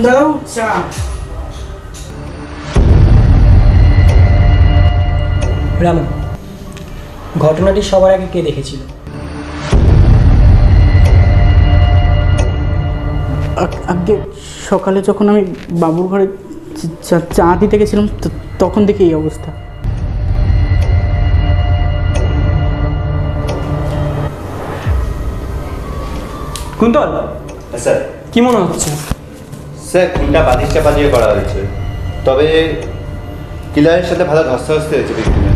No job. Brahman, ঘটনাটি সবার আগে কে দেখেছিল? আজকে সকালে যখন আমি বাবুর ঘরে চা দিতে গেছিলাম তখন দেখি এই অবস্থা। কুন্তল স্যার, কি মনে হচ্ছে? স্যার, খুনটা বাদিশটা বাজিয়ে করা হয়েছে, তবে কিলারের সাথে ভালো ধস্তাধস্তি হয়েছে।